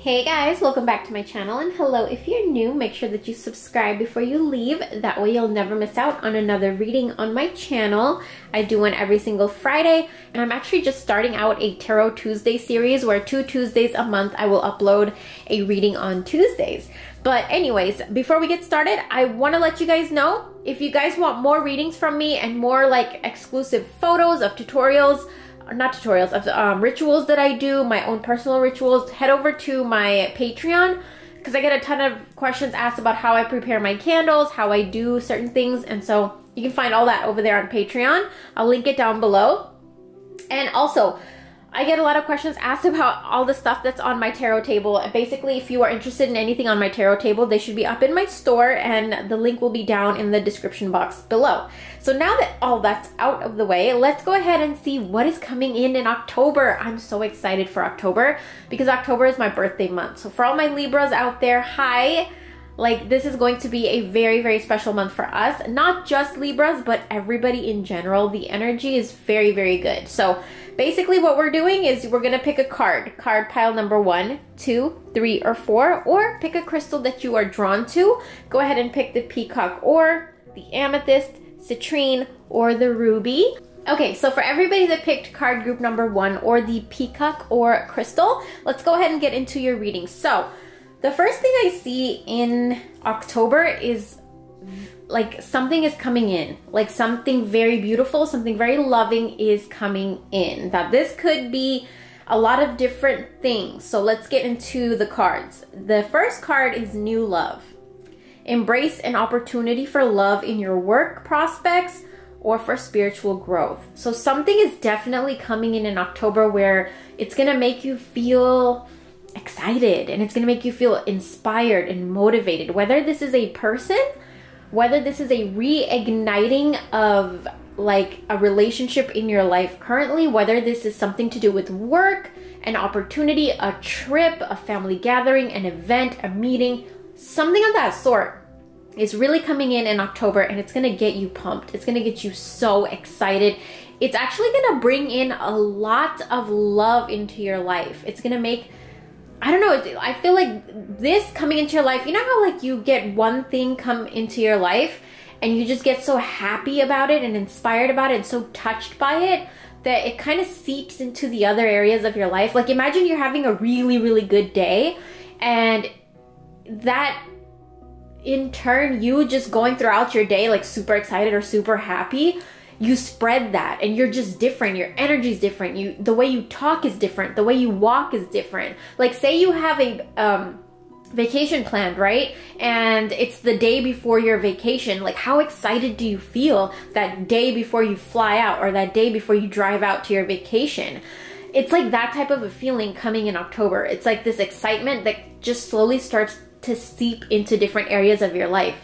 Hey guys, welcome back to my channel, and hello. If you're new, make sure that you subscribe before you leave. That way you'll never miss out on another reading on my channel. I do one every single Friday, and I'm actually just starting out a Tarot Tuesday series where 2 Tuesdays a month I will upload a reading on Tuesdays. But anyways, before we get started, I want to let you guys know, if you guys want more readings from me and more like exclusive photos of tutorials, not tutorials, of rituals that I do, my own personal rituals, head over to my Patreon, because I get a ton of questions asked about how I prepare my candles, how I do certain things, and so you can find all that over there on Patreon. I'll link it down below. And also, I get a lot of questions asked about all the stuff that's on my tarot table. Basically, if you are interested in anything on my tarot table, they should be up in my store, and the link will be down in the description box below. So now that all that's out of the way, let's go ahead and see what is coming in October. I'm so excited for October because October is my birthday month. So for all my Libras out there, hi. Like, this is going to be a very, very special month for us. Not just Libras, but everybody in general. The energy is very, very good. So basically what we're doing is we're gonna pick a card. Card pile number 1, 2, 3, or 4, or pick a crystal that you are drawn to. Go ahead and pick the peacock or the amethyst, citrine, or the ruby. Okay, so for everybody that picked card group number 1 or the peacock or crystal, let's go ahead and get into your reading. So the first thing I see in October is like something is coming in, like something very beautiful, something very loving is coming in. Now this could be a lot of different things. So let's get into the cards. The first card is new love. Embrace an opportunity for love in your work prospects or for spiritual growth. So something is definitely coming in October where it's gonna make you feel excited, and it's gonna make you feel inspired and motivated, whether this is a person, whether this is a reigniting of like a relationship in your life currently, whether this is something to do with work, an opportunity, a trip, a family gathering, an event, a meeting, something of that sort is really coming in October, and it's gonna get you pumped. It's gonna get you so excited. It's actually gonna bring in a lot of love into your life. It's gonna make, I don't know, I feel like this coming into your life, you know how like you get one thing come into your life and you just get so happy about it and inspired about it and so touched by it that it kind of seeps into the other areas of your life. Like imagine you're having a really, really good day, and that in turn, you just going throughout your day like super excited or super happy, you spread that, and you're just different. Your energy's different. The way you talk is different. The way you walk is different. Like say you have a vacation planned, right? And it's the day before your vacation. Like how excited do you feel that day before you fly out or that day before you drive out to your vacation? It's like that type of a feeling coming in October. It's like this excitement that just slowly starts to seep into different areas of your life.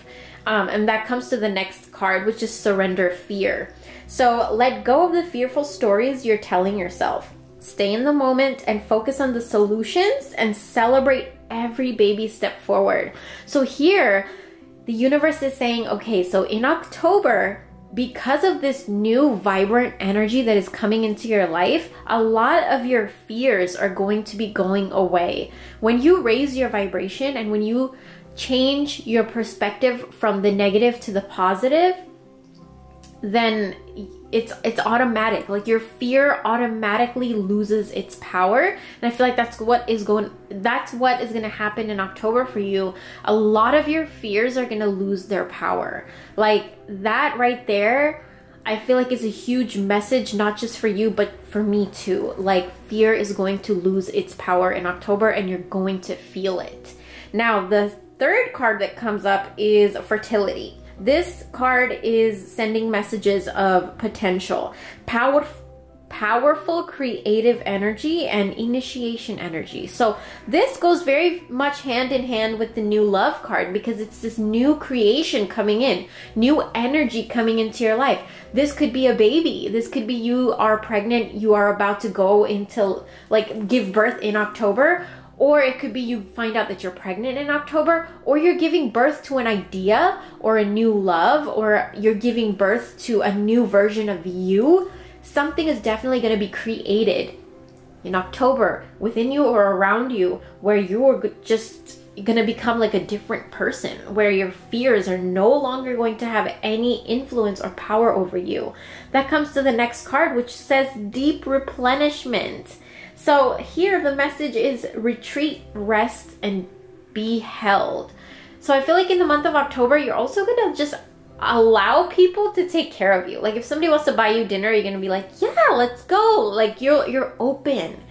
And that comes to the next card, which is surrender fear. So let go of the fearful stories you're telling yourself. Stay in the moment and focus on the solutions and celebrate every baby step forward. So here, the universe is saying, okay, so in October, because of this new vibrant energy that is coming into your life, a lot of your fears are going to be going away. When you raise your vibration and when you change your perspective from the negative to the positive, then it's automatic. Like your fear automatically loses its power, and I feel like that's what is going to happen in October for you. A lot of your fears are going to lose their power. Like that right there, I feel like it's a huge message, not just for you, but for me too. Like fear is going to lose its power in October, and you're going to feel it. Now the third card that comes up is fertility. This card is sending messages of potential, powerful creative energy, and initiation energy. So this goes very much hand in hand with the new love card, because it's this new creation coming in, new energy coming into your life. This could be a baby. This could be you are pregnant, you are about to go into like give birth in October, or it could be you find out that you're pregnant in October, or you're giving birth to an idea or a new love, or you're giving birth to a new version of you. Something is definitely going to be created in October within you or around you where you're just gonna become like a different person, where your fears are no longer going to have any influence or power over you. That comes to the next card, which says deep replenishment. So here the message is retreat, rest, and be held. So I feel like in the month of October, you're also gonna just allow people to take care of you. Like if somebody wants to buy you dinner, you're gonna be like, yeah, let's go. Like you're open.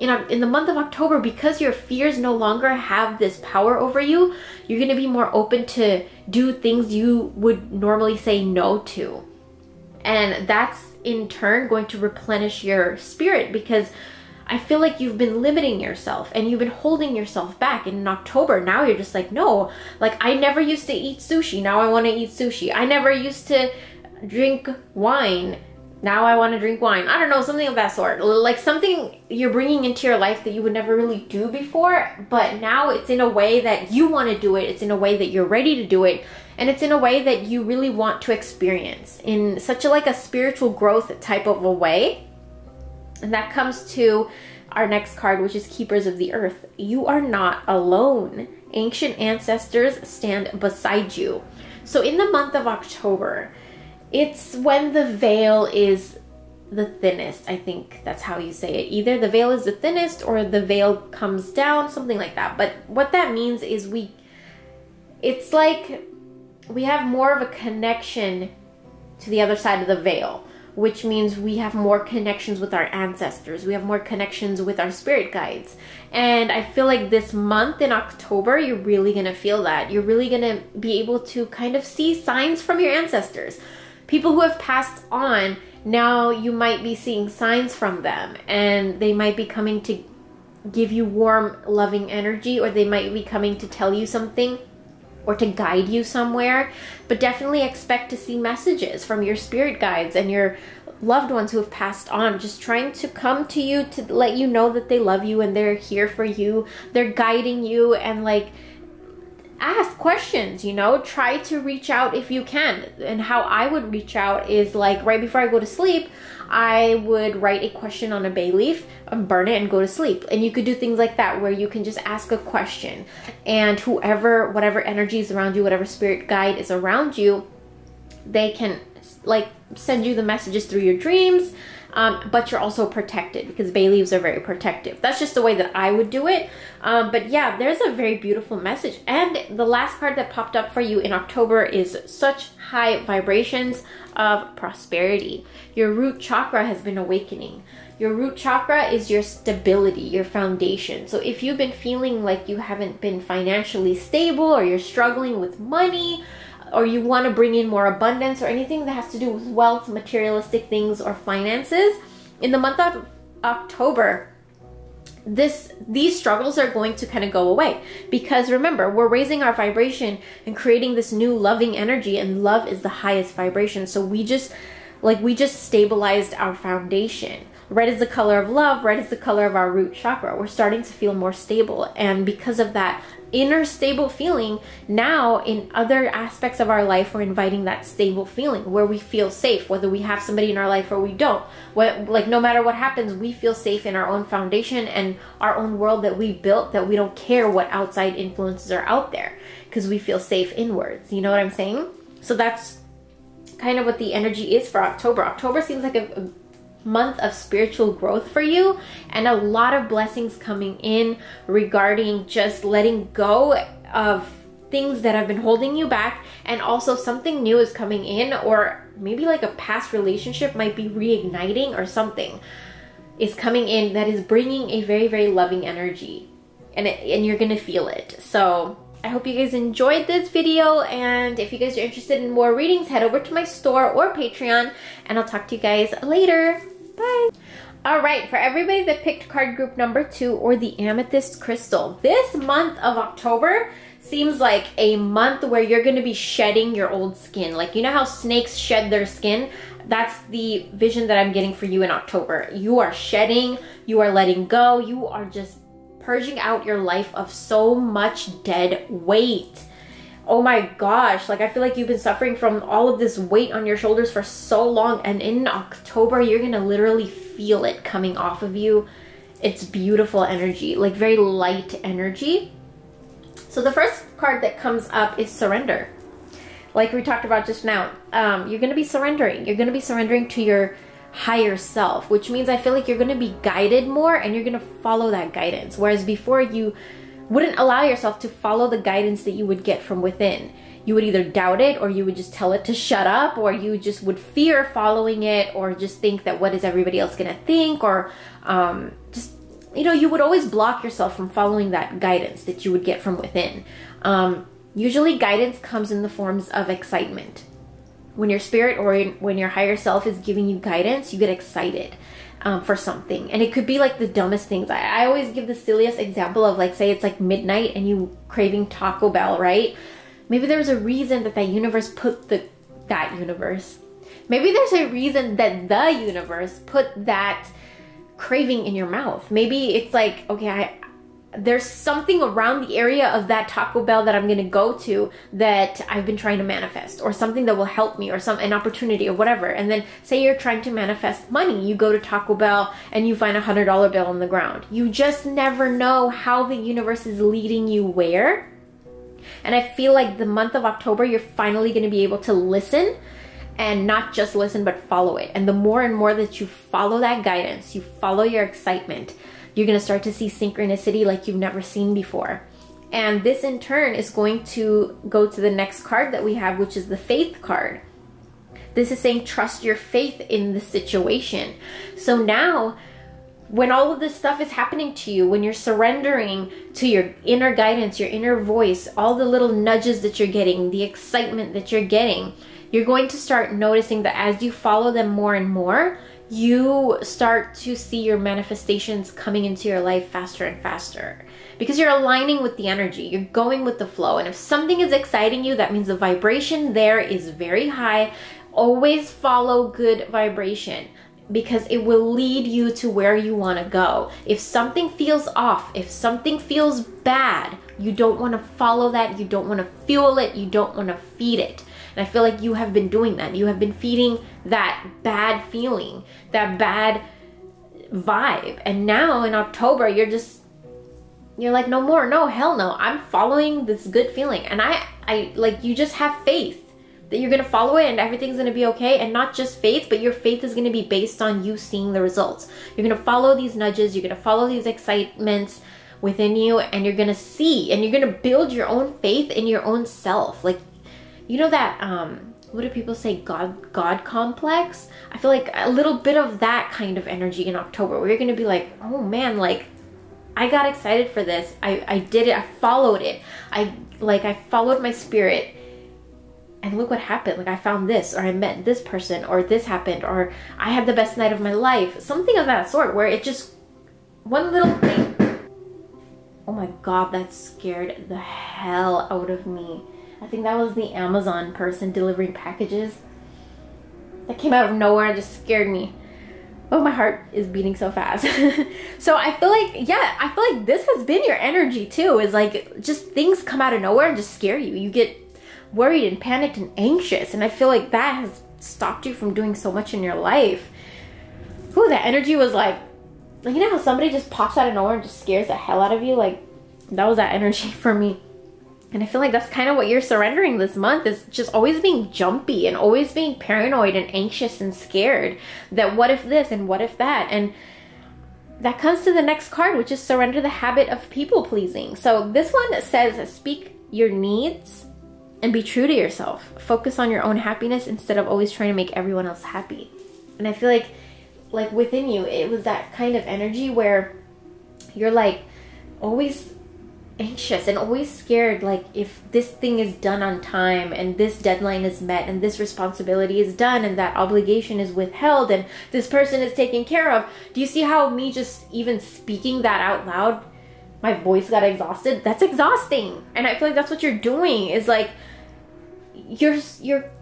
In the month of October, because your fears no longer have this power over you, you're gonna be more open to do things you would normally say no to. And that's in turn going to replenish your spirit, because I feel like you've been limiting yourself and you've been holding yourself back. And in October, now you're just like, no, like I never used to eat sushi. Now I want to eat sushi. I never used to drink wine. Now I want to drink wine. I don't know, something of that sort. Like something you're bringing into your life that you would never really do before, but now it's in a way that you want to do it. It's in a way that you're ready to do it. And it's in a way that you really want to experience in such a, like a spiritual growth type of a way. And that comes to our next card, which is Keepers of the Earth. You are not alone. Ancient ancestors stand beside you. So in the month of October, it's when the veil is the thinnest. I think that's how you say it. Either the veil is the thinnest or the veil comes down, something like that. But what that means is it's like we have more of a connection to the other side of the veil, which means we have more connections with our ancestors. We have more connections with our spirit guides. And I feel like this month in October, you're really gonna feel that. You're really gonna be able to kind of see signs from your ancestors. People who have passed on, now you might be seeing signs from them, and they might be coming to give you warm, loving energy, or they might be coming to tell you something or to guide you somewhere. But definitely expect to see messages from your spirit guides and your loved ones who have passed on, just trying to come to you to let you know that they love you and they're here for you, they're guiding you, and like ask questions, you know, try to reach out if you can. And how I would reach out is like right before I go to sleep, I would write a question on a bay leaf and burn it and go to sleep. And you could do things like that where you can just ask a question, and whoever, whatever energy is around you, whatever spirit guide is around you, they can like send you the messages through your dreams, but you're also protected because bay leaves are very protective. That's just the way that I would do it. But yeah, there's a very beautiful message. And the last card that popped up for you in October is such high vibrations of prosperity. Your root chakra has been awakening. Your root chakra is your stability, your foundation. So if you've been feeling like you haven't been financially stable, or you're struggling with money, or you want to bring in more abundance, or anything that has to do with wealth, materialistic things, or finances, in the month of October, these struggles are going to kind of go away. Because remember, we're raising our vibration and creating this new loving energy, and love is the highest vibration. So we just stabilized our foundation. Red is the color of love. Red is the color of our root chakra. We're starting to feel more stable. And because of that inner stable feeling, now in other aspects of our life, we're inviting that stable feeling where we feel safe, whether we have somebody in our life or we don't. Like no matter what happens, we feel safe in our own foundation and our own world that we built, that we don't care what outside influences are out there because we feel safe inwards. You know what I'm saying? So that's kind of what the energy is for October. October seems like a month of spiritual growth for you, and a lot of blessings coming in regarding just letting go of things that have been holding you back. And also something new is coming in, or maybe like a past relationship might be reigniting, or something is coming in that is bringing a very, very loving energy, and you're gonna feel it. So I hope you guys enjoyed this video, and if you guys are interested in more readings, head over to my store or Patreon, and I'll talk to you guys later. Bye. All right, for everybody that picked card group number 2 or the amethyst crystal, this month of October seems like a month where you're going to be shedding your old skin. Like, you know how snakes shed their skin? That's the vision that I'm getting for you in October. You are shedding, you are letting go, you are just purging out your life of so much dead weight. Oh my gosh, like I feel like you've been suffering from all of this weight on your shoulders for so long, and in October, you're gonna literally feel it coming off of you it's beautiful energy, like very light energy. So the first card that comes up is surrender. Like we talked about just now, you're going to be surrendering. You're going to be surrendering to your higher self, which means I feel like you're going to be guided more and you're going to follow that guidance. Whereas before, you wouldn't allow yourself to follow the guidance that you would get from within. You would either doubt it, or you would just tell it to shut up, or you just would fear following it, or just think that what is everybody else going to think, or just, you know, you would always block yourself from following that guidance that you would get from within. Usually guidance comes in the forms of excitement. When your spirit or when your higher self is giving you guidance, you get excited for something. And it could be like the dumbest things. I always give the silliest example of, like, say it's like midnight and you craving Taco Bell, right? Maybe there was a reason that the universe put that craving in your mouth. Maybe it's like, okay, there's something around the area of that Taco Bell that I'm going to go to that I've been trying to manifest, or something that will help me, or an opportunity or whatever. And then say you're trying to manifest money. You go to Taco Bell and you find $100 bill on the ground. You just never know how the universe is leading you where. And I feel like the month of October, you're finally going to be able to listen, and not just listen, but follow it. And the more and more that you follow that guidance, you follow your excitement, you're going to start to see synchronicity like you've never seen before. And this in turn is going to go to the next card that we have, which is the faith card. This is saying trust your faith in the situation. So now, when all of this stuff is happening to you, when you're surrendering to your inner guidance, your inner voice, all the little nudges that you're getting, the excitement that you're getting, you're going to start noticing that as you follow them more and more, you start to see your manifestations coming into your life faster and faster, because you're aligning with the energy, you're going with the flow. And if something is exciting you, that means the vibration there is very high. Always follow good vibration, because it will lead you to where you want to go. If something feels off, if something feels bad, you don't want to follow that, you don't want to fuel it, you don't want to feed it. And I feel like you have been doing that. You have been feeding that bad feeling, that bad vibe. And now in October, you're like, no more, no, hell no. I'm following this good feeling. And I like, you just have faith that you're going to follow it and everything's going to be okay. And not just faith, but your faith is going to be based on you seeing the results. You're going to follow these nudges. You're going to follow these excitements within you, and you're going to see, and you're going to build your own faith in your own self. Like, you know that, what do people say, God complex? I feel like a little bit of that kind of energy in October, where you're going to be like, oh man, like, I got excited for this. I did it. I followed it. I followed my spirit, and look what happened. Like, I found this, or I met this person, or this happened, or I had the best night of my life. Something of that sort, where it just, one little thing. Oh my God, that scared the hell out of me. I think that was the Amazon person delivering packages. That came out of nowhere and just scared me. Oh, my heart is beating so fast. So I feel like, yeah, I feel like this has been your energy too. Is like, just things come out of nowhere and just scare you. You get worried and panicked and anxious. And I feel like that has stopped you from doing so much in your life. Ooh, that energy was like, you know how somebody just pops out of nowhere and just scares the hell out of you? Like, that was that energy for me. And I feel like that's kind of what you're surrendering this month, is just always being jumpy and always being paranoid and anxious and scared that what if this and what if that. And that comes to the next card, which is surrender the habit of people pleasing. So this one says, speak your needs and be true to yourself. Focus on your own happiness instead of always trying to make everyone else happy. And I feel like within you, it was that kind of energy where you're like always anxious and always scared, like if this thing is done on time, and this deadline is met, and this responsibility is done, and that obligation is withheld, and this person is taken care of. Do you see how me just even speaking that out loud, my voice got exhausted? That's exhausting. And I feel like that's what you're doing, is like you're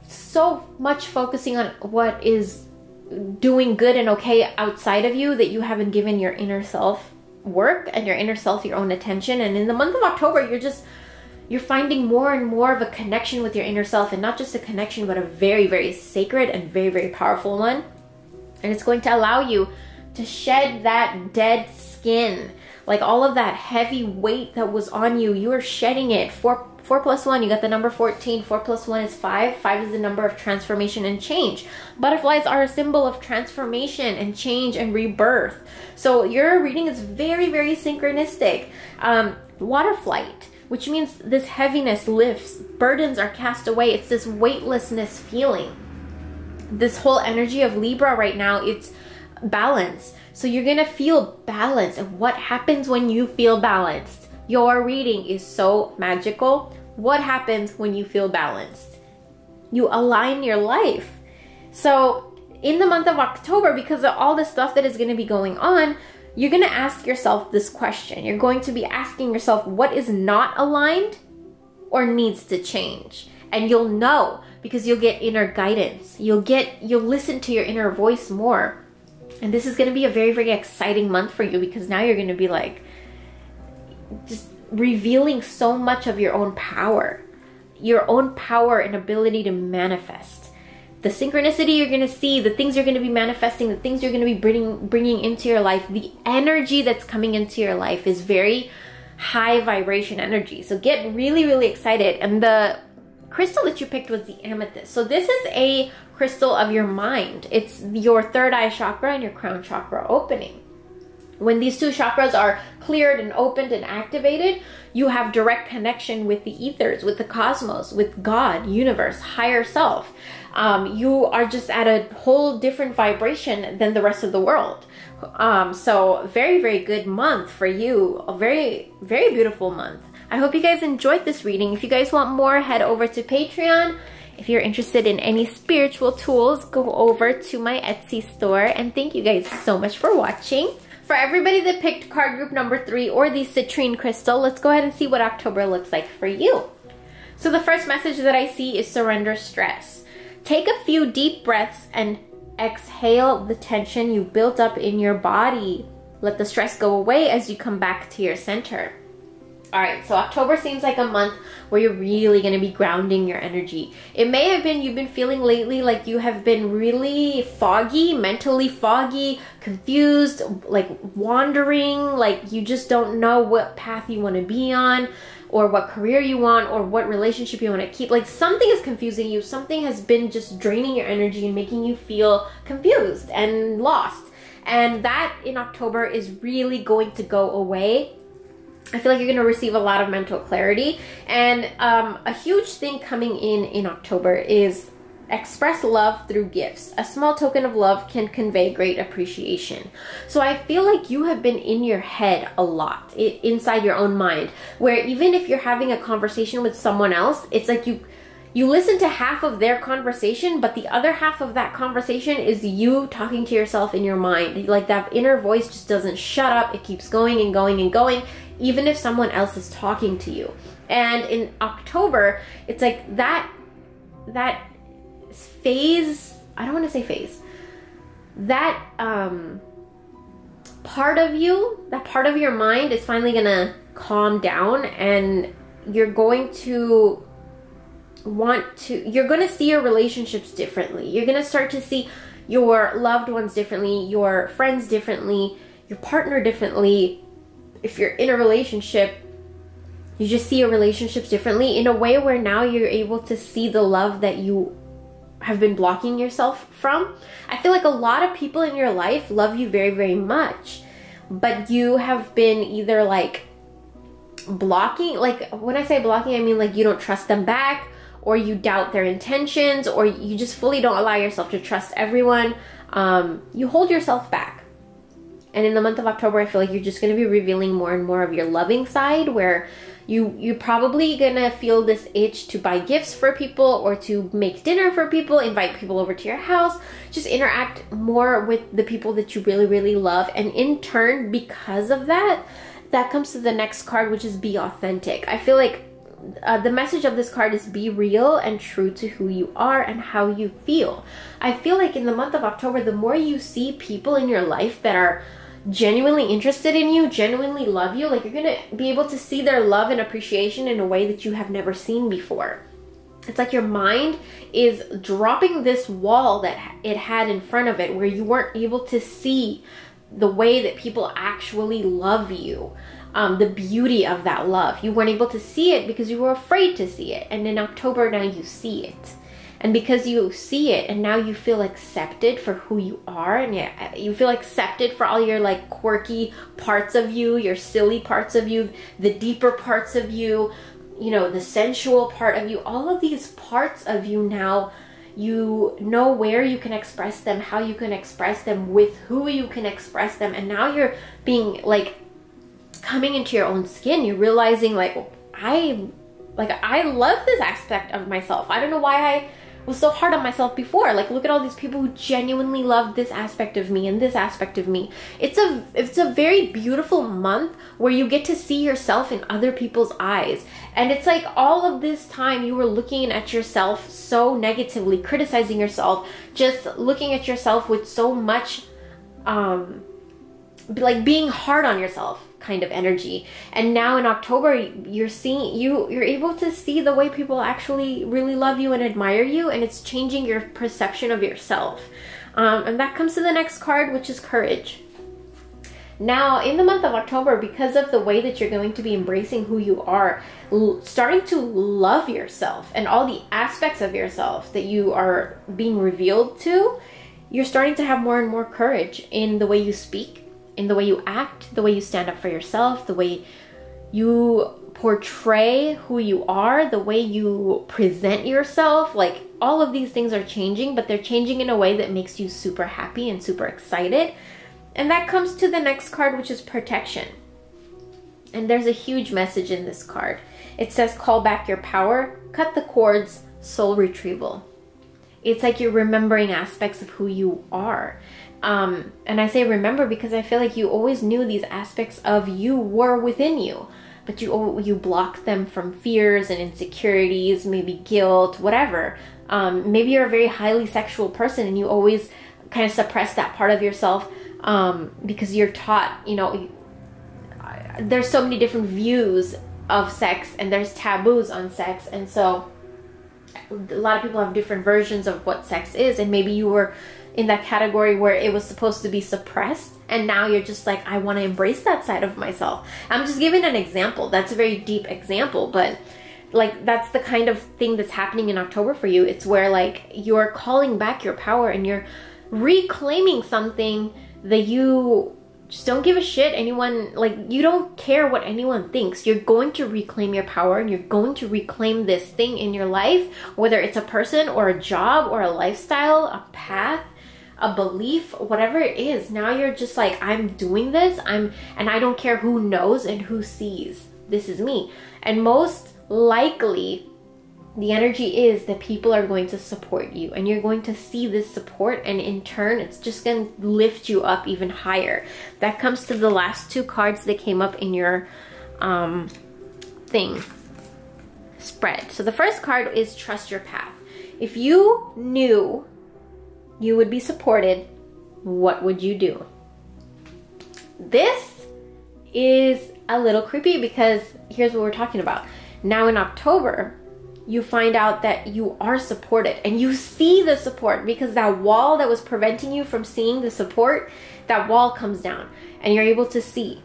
so much focusing on what is doing good and okay outside of you that you haven't given your inner self work and your inner self your own attention. And in the month of October, you're finding more and more of a connection with your inner self, and not just a connection, but a very, very sacred and very, very powerful one. And it's going to allow you to shed that dead skin. Like all of that heavy weight that was on you, you are shedding it. Four plus one, you got the number 14. 4 plus 1 is 5. 5 is the number of transformation and change. Butterflies are a symbol of transformation and change and rebirth. So your reading is very, very synchronistic. Water flight, which means this heaviness lifts, burdens are cast away. It's this weightlessness feeling. This whole energy of Libra right now, it's balance. So you're gonna feel balanced. And what happens when you feel balanced? Your reading is so magical. What happens when you feel balanced? You align your life. So in the month of October, because of all the stuff that is gonna be going on, you're gonna ask yourself this question. You're going to be asking yourself what is not aligned or needs to change. And you'll know because you'll get inner guidance. You'll listen to your inner voice more. And this is going to be a very, very exciting month for you because now you're going to be like just revealing so much of your own power and ability to manifest. The synchronicity you're going to see, the things you're going to be manifesting, the things you're going to be bringing into your life, the energy that's coming into your life is very high vibration energy. So get really, really excited. And the crystal that you picked was the amethyst. So this is a crystal of your mind. It's your third eye chakra and your crown chakra opening. When these two chakras are cleared and opened and activated, you have direct connection with the ethers, with the cosmos, with God, universe, higher self. You are just at a whole different vibration than the rest of the world. So very, very good month for you. A very, very beautiful month. I hope you guys enjoyed this reading. If you guys want more, head over to Patreon. If you're interested in any spiritual tools, go over to my Etsy store. And thank you guys so much for watching. For everybody that picked card group number 3 or the citrine crystal, let's go ahead and see what October looks like for you. So the first message that I see is surrender stress. Take a few deep breaths and exhale the tension you built up in your body. Let the stress go away as you come back to your center. All right, so October seems like a month where you're really going to be grounding your energy. It may have been you've been feeling lately like you have been really foggy, mentally foggy, confused, like wandering, like you just don't know what path you want to be on or what career you want or what relationship you want to keep. Like something is confusing you. Something has been just draining your energy and making you feel confused and lost. And that in October is really going to go away. I feel like you're going to receive a lot of mental clarity. And a huge thing coming in October is express love through gifts. A small token of love can convey great appreciation. So I feel like you have been in your head a lot, inside your own mind, where even if you're having a conversation with someone else, it's like you listen to half of their conversation, but the other half of that conversation is you talking to yourself in your mind. Like that inner voice just doesn't shut up. It keeps going and going and going, even if someone else is talking to you. And in October, it's like that phase, I don't want to say phase, that part of you, that part of your mind is finally going to calm down, and you're going to you're going to see your relationships differently. You're going to start to see your loved ones differently, your friends differently, your partner differently. If you're in a relationship, you just see your relationships differently in a way where now you're able to see the love that you have been blocking yourself from. I feel like a lot of people in your life love you very, very much, but you have been either like blocking, like when I say blocking, I mean like you don't trust them back, or you doubt their intentions, or you just fully don't allow yourself to trust everyone. You hold yourself back. And in the month of October, I feel like you're just going to be revealing more and more of your loving side, where you're probably going to feel this itch to buy gifts for people or to make dinner for people, invite people over to your house, just interact more with the people that you really, really love. And in turn, because of that, that comes to the next card, which is be authentic. I feel like the message of this card is be real and true to who you are and how you feel. I feel like in the month of October, the more you see people in your life that are genuinely interested in you, genuinely love you, like you're gonna be able to see their love and appreciation in a way that you have never seen before. It's like your mind is dropping this wall that it had in front of it, where you weren't able to see the way that people actually love you, the beauty of that love. You weren't able to see it because you were afraid to see it. And in October, now you see it. And because you see it and now you feel accepted for who you are, and you feel accepted for all your like quirky parts of you, your silly parts of you, the deeper parts of you, you know, the sensual part of you, all of these parts of you now, you know where you can express them, how you can express them, with who you can express them. And now you're being like coming into your own skin. You're realizing like, I love this aspect of myself. I don't know why I was so hard on myself before. Like, look at all these people who genuinely love this aspect of me and this aspect of me. It's a very beautiful month where you get to see yourself in other people's eyes. And it's like all of this time you were looking at yourself so negatively, criticizing yourself, just looking at yourself with so much like being hard on yourself kind of energy. And now in October, you're able to see the way people actually really love you and admire you, and it's changing your perception of yourself. And that comes to the next card, which is courage. Now in the month of October, because of the way that you're going to be embracing who you are, starting to love yourself and all the aspects of yourself that you are being revealed to, you're starting to have more and more courage in the way you speak, in the way you act, the way you stand up for yourself, the way you portray who you are, the way you present yourself. Like, all of these things are changing, but they're changing in a way that makes you super happy and super excited. And that comes to the next card, which is protection. And there's a huge message in this card. It says, call back your power, cut the cords, soul retrieval. It's like you're remembering aspects of who you are. And I say remember because I feel like you always knew these aspects of you were within you, but you blocked them from fears and insecurities, maybe guilt, whatever. Maybe you're a very highly sexual person and you always kind of suppress that part of yourself because you're taught, you know, there's so many different views of sex and there's taboos on sex, and so a lot of people have different versions of what sex is, and maybe you were in that category where it was supposed to be suppressed, and now you're just like, I want to embrace that side of myself. I'm just giving an example. That's a very deep example, but like that's the kind of thing that's happening in October for you. It's where like you're calling back your power and you're reclaiming something that you just don't give a shit anyone, like you don't care what anyone thinks. You're going to reclaim your power and you're going to reclaim this thing in your life, whether it's a person or a job or a lifestyle, a path, a belief, whatever it is. Now you're just like, I'm doing this, and I don't care who knows and who sees. This is me. And most likely the energy is that people are going to support you, and you're going to see this support, and in turn it's just going to lift you up even higher. That comes to the last two cards that came up in your thing spread. So the first card is trust your path. If you knew you would be supported, what would you do? This is a little creepy because here's what we're talking about. Now in October, you find out that you are supported and you see the support, because that wall that was preventing you from seeing the support, that wall comes down and you're able to see.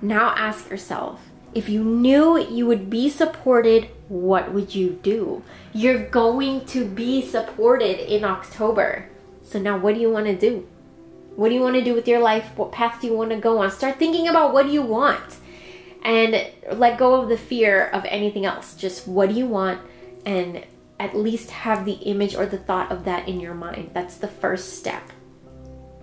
Now ask yourself, if you knew you would be supported, what would you do? You're going to be supported in October. So now what do you want to do? What do you want to do with your life? What path do you want to go on? Start thinking about what you want and let go of the fear of anything else. Just what do you want, and at least have the image or the thought of that in your mind. That's the first step.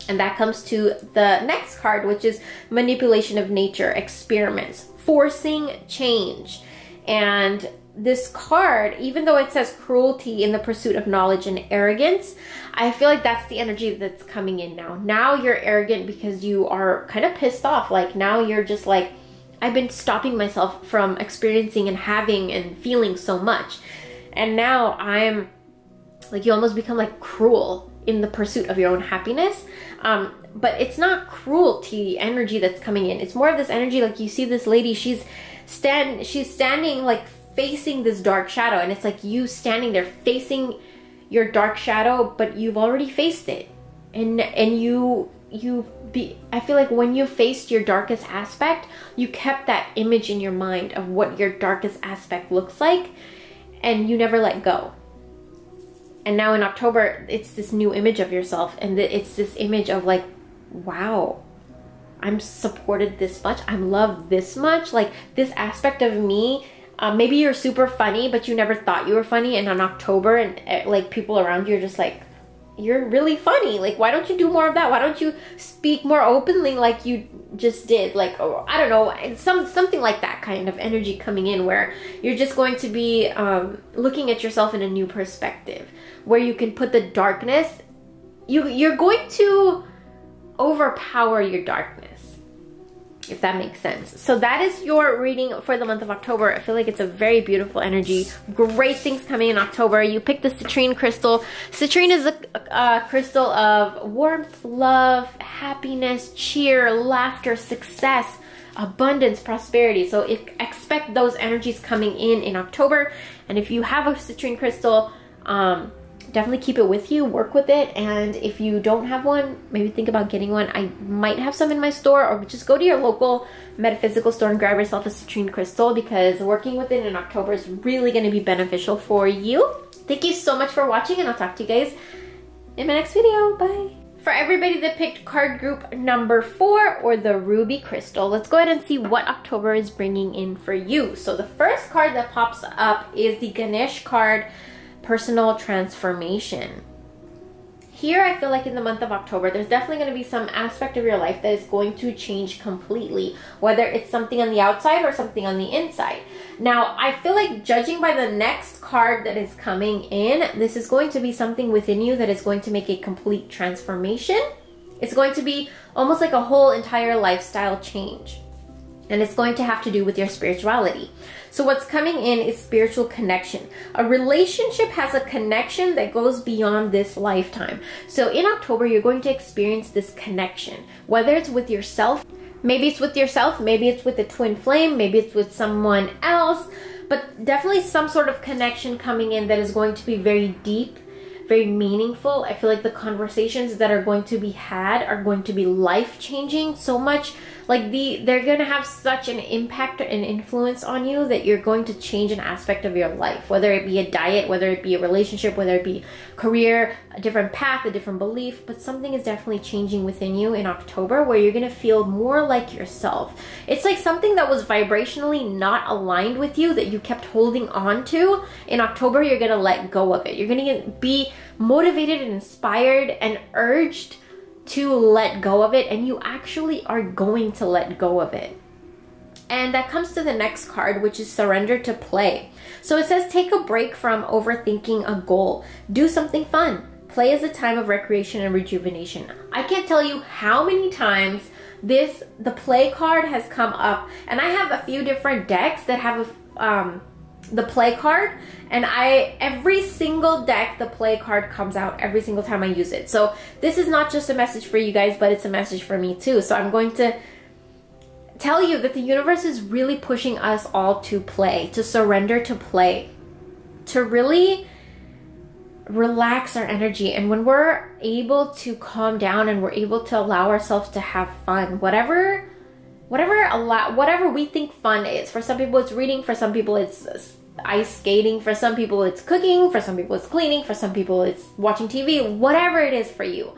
And that comes to the next card, which is manipulation of nature, experiments, forcing change. And this card, even though it says cruelty in the pursuit of knowledge and arrogance, I feel like that's the energy that's coming in now. Now you're arrogant because you are kind of pissed off. Like now you're just like, I've been stopping myself from experiencing and having and feeling so much. And now I'm like, you almost become like cruel in the pursuit of your own happiness. But it's not cruelty energy that's coming in. It's more of this energy, like you see this lady, she's standing like facing this dark shadow, and it's like you standing there facing your dark shadow, but you've already faced it, and you I feel like when you faced your darkest aspect, you kept that image in your mind of what your darkest aspect looks like, and you never let go. And now in October, it's this new image of yourself, and it's this image of like, wow, I'm supported this much, I'm loved this much, like this aspect of me. Maybe you're super funny, but you never thought you were funny, and on October, and like people around you are just like, you're really funny. Like, why don't you do more of that? Why don't you speak more openly like you just did? Like, oh, I don't know, and something like that kind of energy coming in where you're just going to be looking at yourself in a new perspective where you can put the darkness, you're going to overpower your darkness, if that makes sense. So that is your reading for the month of October. I feel like it's a very beautiful energy. Great things coming in October. You picked the citrine crystal. Citrine is a crystal of warmth, love, happiness, cheer, laughter, success, abundance, prosperity. So expect those energies coming in October. And if you have a citrine crystal, definitely keep it with you, work with it, and if you don't have one, maybe think about getting one. I might have some in my store, or just go to your local metaphysical store and grab yourself a citrine crystal, because working with it in October is really going to be beneficial for you. Thank you so much for watching, and I'll talk to you guys in my next video. Bye! For everybody that picked card group number 4, or the ruby crystal, let's go ahead and see what October is bringing in for you. So the first card that pops up is the Ganesh card, personal transformation. Here, I feel like in the month of October, there's definitely going to be some aspect of your life that is going to change completely, whether it's something on the outside or something on the inside. Now, I feel like, judging by the next card that is coming in, this is going to be something within you that is going to make a complete transformation. It's going to be almost like a whole entire lifestyle change. And it's going to have to do with your spirituality. So what's coming in is spiritual connection. A relationship has a connection that goes beyond this lifetime. So in October, you're going to experience this connection, whether it's with yourself, maybe it's with yourself, maybe it's with a twin flame, maybe it's with someone else, but definitely some sort of connection coming in that is going to be very deep, very meaningful. I feel like the conversations that are going to be had are going to be life-changing so much. Like they're going to have such an impact and influence on you that you're going to change an aspect of your life, whether it be a diet, whether it be a relationship, whether it be career, a different path, a different belief, but something is definitely changing within you in October where you're going to feel more like yourself. It's like something that was vibrationally not aligned with you that you kept holding on to. In October, you're going to let go of it. You're going to be motivated and inspired and urged to let go of it, and you actually are going to let go of it. And that comes to the next card, which is surrender to play. So it says take a break from overthinking a goal. Do something fun. Play is a time of recreation and rejuvenation. I can't tell you how many times the play card has come up, and I have a few different decks that have the play card, and every single deck the play card comes out every single time I use it. So this is not just a message for you guys, but it's a message for me too. So I'm going to tell you that the universe is really pushing us all to play, to surrender to play, to really relax our energy. And when we're able to calm down and we're able to allow ourselves to have fun, whatever we think fun is. For some people it's reading, for some people it's ice skating, for some people it's cooking, for some people it's cleaning, for some people it's watching TV, whatever it is for you.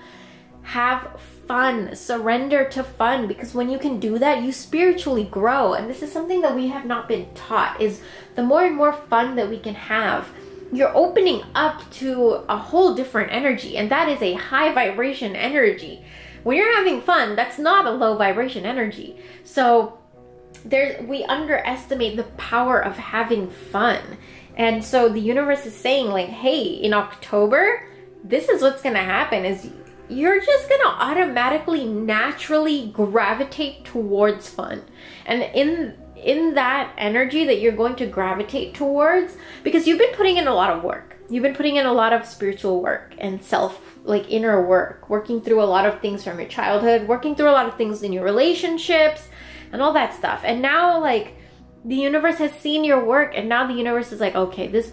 Have fun, surrender to fun, because when you can do that, you spiritually grow. And this is something that we have not been taught, is the more and more fun that we can have, you're opening up to a whole different energy, and that is a high vibration energy. When you're having fun, that's not a low vibration energy. So we underestimate the power of having fun. And so the universe is saying like, hey, in October, this is what's gonna happen, is you're just gonna automatically, naturally gravitate towards fun. And in that energy that you're going to gravitate towards, because you've been putting in a lot of work. You've been putting in a lot of spiritual work and inner work, working through a lot of things from your childhood, working through a lot of things in your relationships and all that stuff. And now like the universe has seen your work, and now the universe is like, okay, this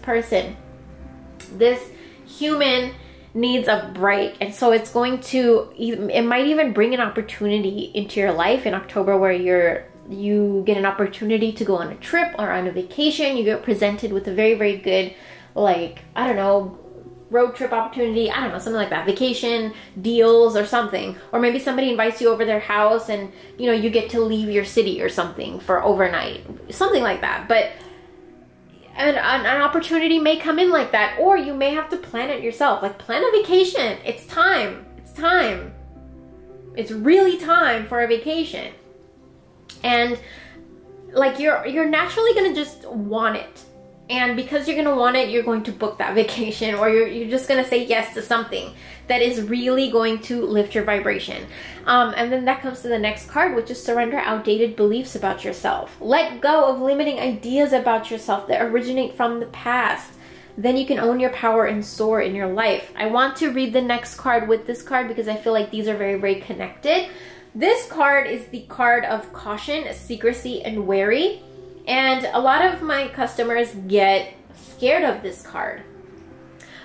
human needs a break. And so it's going to, it might even bring an opportunity into your life in October where you get an opportunity to go on a trip or on a vacation. You get presented with a very, very good, like, I don't know, road trip opportunity, I don't know, something like that, vacation deals or something. Or maybe somebody invites you over their house and, you know, you get to leave your city or something for overnight, something like that. But an opportunity may come in like that, or you may have to plan it yourself. Like, plan a vacation. It's time. It's time. It's really time for a vacation. And like, you're naturally gonna just want it. And because you're gonna want it, you're going to book that vacation, or you're just gonna say yes to something that is really going to lift your vibration. And then that comes to the next card, which is surrender outdated beliefs about yourself. Let go of limiting ideas about yourself that originate from the past. Then you can own your power and soar in your life. I want to read the next card with this card because I feel like these are very, very connected. This card is the card of caution, secrecy, and wary. And a lot of my customers get scared of this card.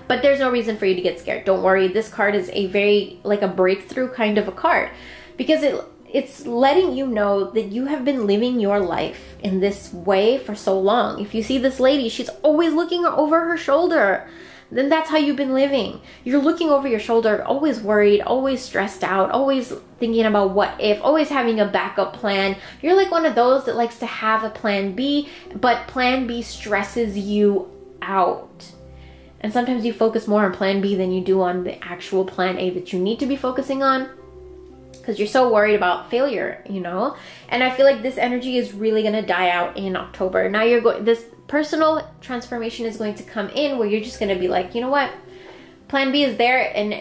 But there's no reason for you to get scared. Don't worry. This card is a very, like, a breakthrough kind of a card. Because it's letting you know that you have been living your life in this way for so long. If you see this lady, she's always looking over her shoulder. Then that's how you've been living. You're looking over your shoulder, always worried, always stressed out, always thinking about what if, always having a backup plan. You're like one of those that likes to have a plan B, but plan B stresses you out. And sometimes you focus more on plan B than you do on the actual plan A that you need to be focusing on, because you're so worried about failure, you know? And I feel like this energy is really gonna die out in October. Now you're going, this personal transformation is going to come in where you're just gonna be like, you know what? Plan B is there, and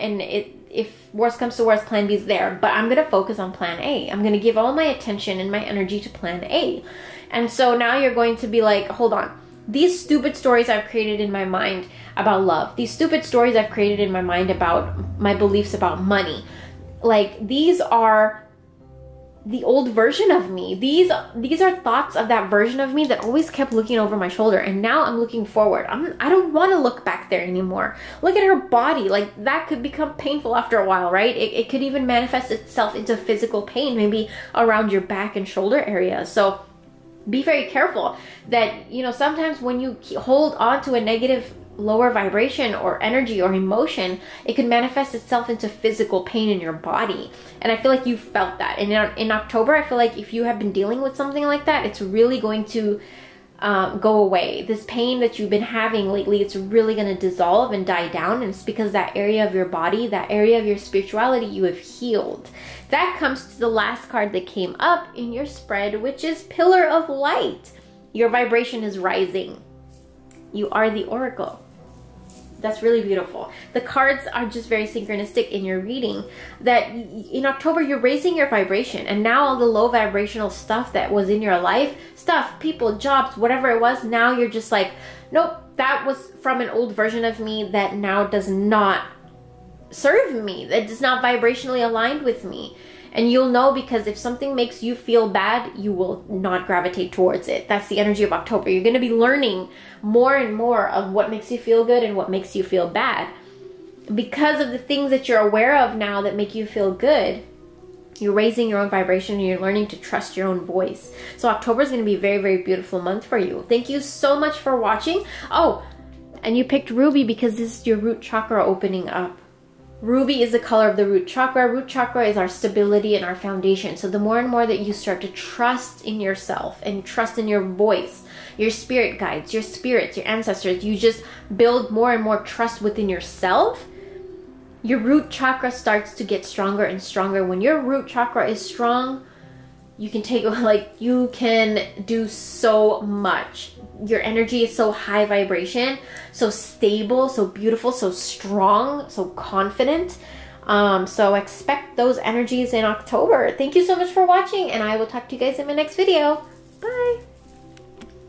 if worse comes to worse, plan B is there, but I'm gonna focus on plan A. I'm gonna give all my attention and my energy to plan A. And so now you're going to be like, hold on. These stupid stories I've created in my mind about love, these stupid stories I've created in my mind about my beliefs about money, like, these are the old version of me. These are thoughts of that version of me that always kept looking over my shoulder, and now I'm looking forward. I don't want to look back there anymore. Look at her body. Like, that could become painful after a while, right? It could even manifest itself into physical pain, maybe around your back and shoulder area. So be very careful that, you know, sometimes when you hold on to a negative lower vibration or energy or emotion, it can manifest itself into physical pain in your body. And I feel like you felt that. And in October, I feel like if you have been dealing with something like that, it's really going to go away. This pain that you've been having lately, it's really going to dissolve and die down. And it's because that area of your body, that area of your spirituality, you have healed. That comes to the last card that came up in your spread, which is Pillar of Light. Your vibration is rising. You are the oracle. That's really beautiful. The cards are just very synchronistic in your reading, that in October you're raising your vibration, and now all the low vibrational stuff that was in your life, stuff, people, jobs, whatever it was, now you're just like, nope, that was from an old version of me that now does not serve me, that is not vibrationally aligned with me. And you'll know, because if something makes you feel bad, you will not gravitate towards it. That's the energy of October. You're going to be learning more and more of what makes you feel good and what makes you feel bad. Because of the things that you're aware of now that make you feel good, you're raising your own vibration and you're learning to trust your own voice. So October is going to be a very, very beautiful month for you. Thank you so much for watching. Oh, and you picked Ruby because this is your root chakra opening up. Ruby is the color of the root chakra. Root chakra is our stability and our foundation. So the more and more that you start to trust in yourself and trust in your voice, your spirit guides, your spirits, your ancestors, you just build more and more trust within yourself. Your root chakra starts to get stronger and stronger. When your root chakra is strong, you can take, like, you can do so much. Your energy is so high vibration, so stable, so beautiful, so strong, so confident. So expect those energies in October. Thank you so much for watching, and I will talk to you guys in my next video. Bye.